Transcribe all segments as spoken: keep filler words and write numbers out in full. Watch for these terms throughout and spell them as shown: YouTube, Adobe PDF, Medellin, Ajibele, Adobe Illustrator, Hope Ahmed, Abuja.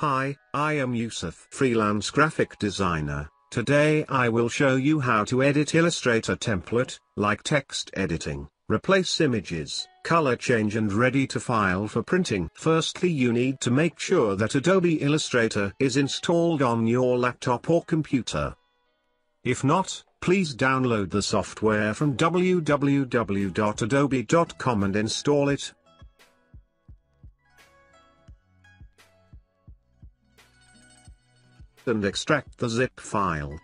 Hi, I am Yusuf, freelance graphic designer. Today I will show you how to edit Illustrator template, like text editing, replace images, color change and ready to file for printing. Firstly, you need to make sure that Adobe Illustrator is installed on your laptop or computer. If not, please download the software from w w w dot adobe dot com and install it. And extract the zip file.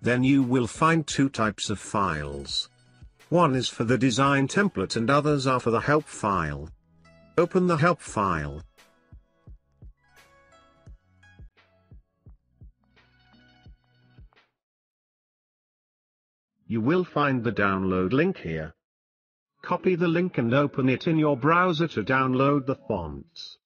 Then you will find two types of files. One is for the design template and others are for the help file. Open the help file. You will find the download link here. Copy the link and open it in your browser to download the fonts.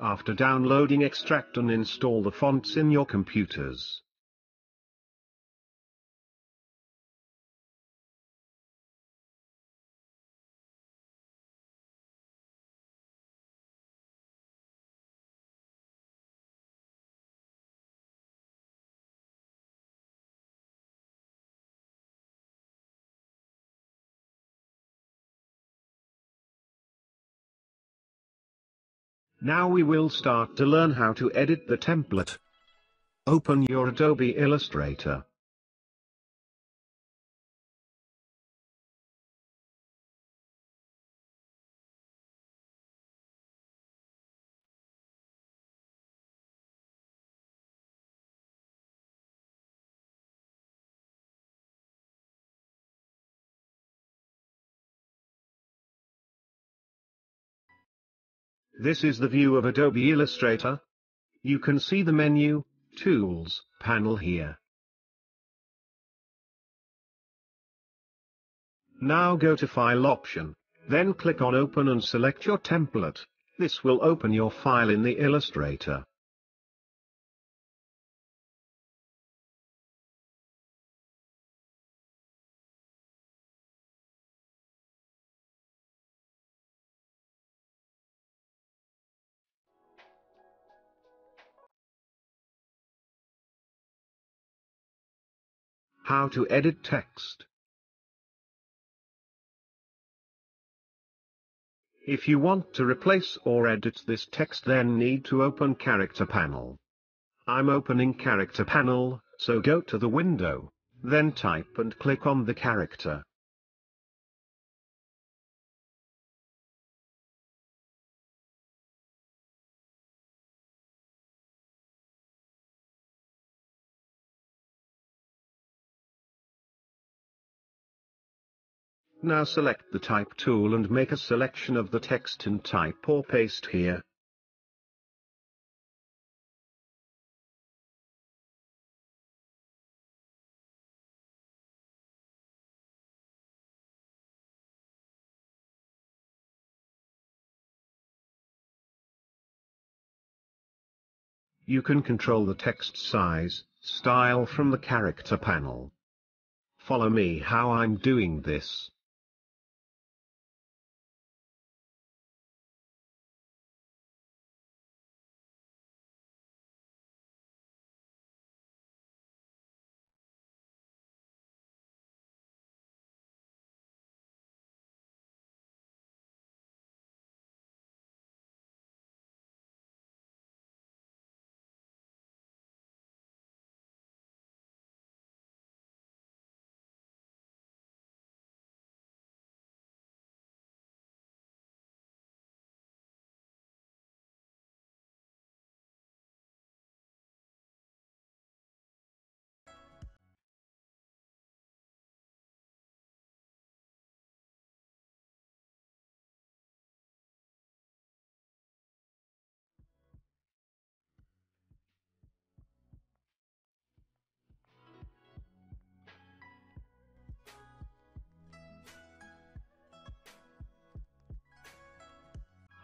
After downloading, extract and install the fonts in your computers. Now we will start to learn how to edit the template. Open your Adobe Illustrator. This is the view of Adobe Illustrator. You can see the menu, Tools, panel here. Now go to File option, then click on Open and select your template. This will open your file in the Illustrator. How to edit text. If you want to replace or edit this text, then need to open Character Panel. I'm opening Character Panel, so go to the window, then type and click on the character. Now select the Type tool and make a selection of the text and type or paste here. You can control the text size, style from the Character Panel. Follow me how I'm doing this.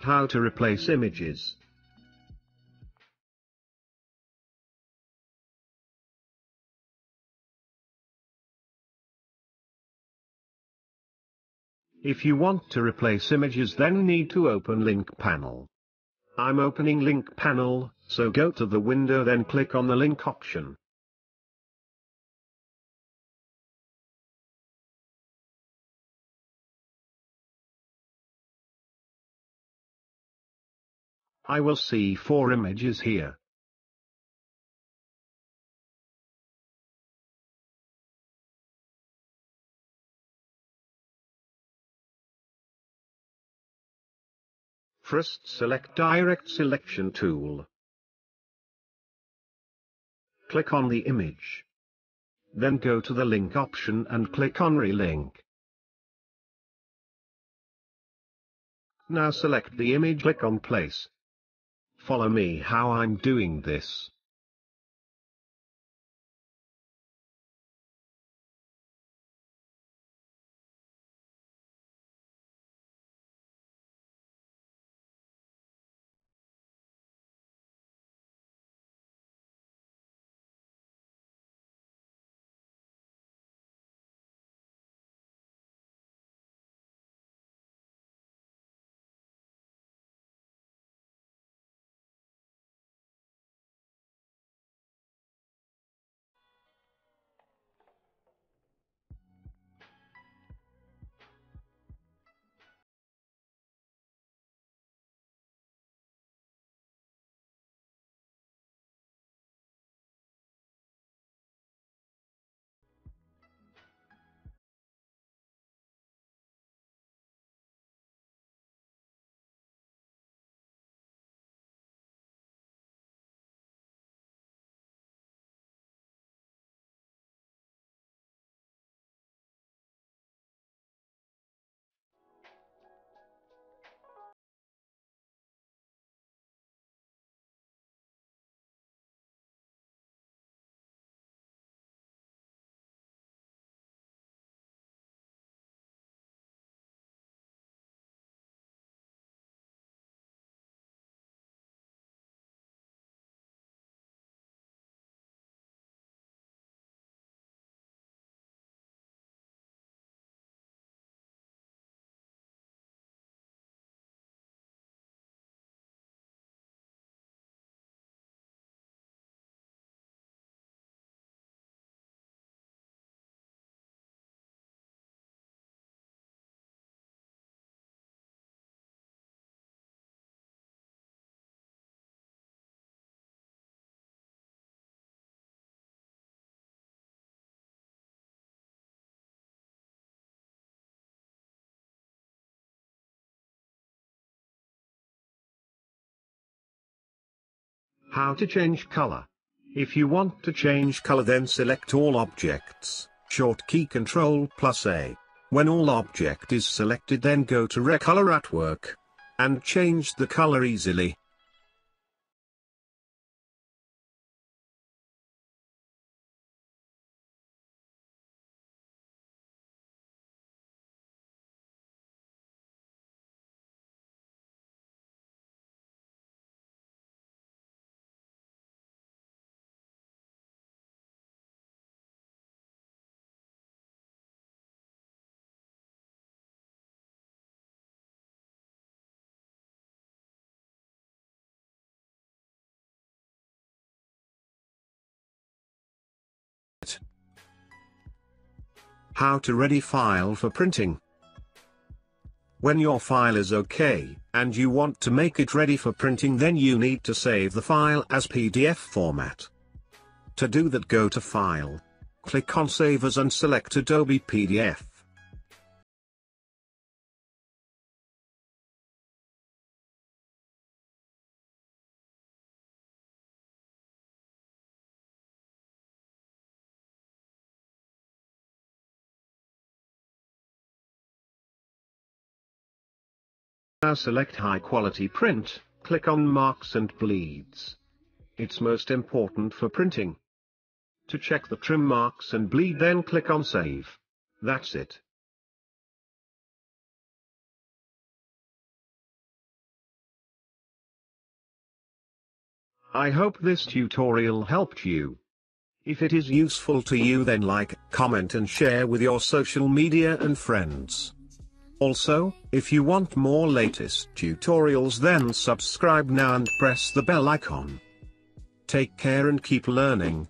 How to replace images. If you want to replace images, then you need to open Link Panel. I'm opening Link Panel, so go to the window, then click on the link option. I will see four images here. First, select Direct Selection tool. Click on the image. Then go to the link option and click on Relink. Now select the image, click on Place. Follow me how I'm doing this. How to change color. If you want to change color, then select all objects, short key control plus A. When all object is selected, then go to Recolor at Work, and change the color easily. How to ready file for printing. When your file is okay, and you want to make it ready for printing, then you need to save the file as P D F format. To do that, go to File, click on Save As and select Adobe P D F. Now select High Quality Print, click on Marks and Bleeds. It's most important for printing. To check the trim marks and bleed, then click on Save. That's it. I hope this tutorial helped you. If it is useful to you, then like, comment and share with your social media and friends. Also, if you want more latest tutorials, then subscribe now and press the bell icon. Take care and keep learning.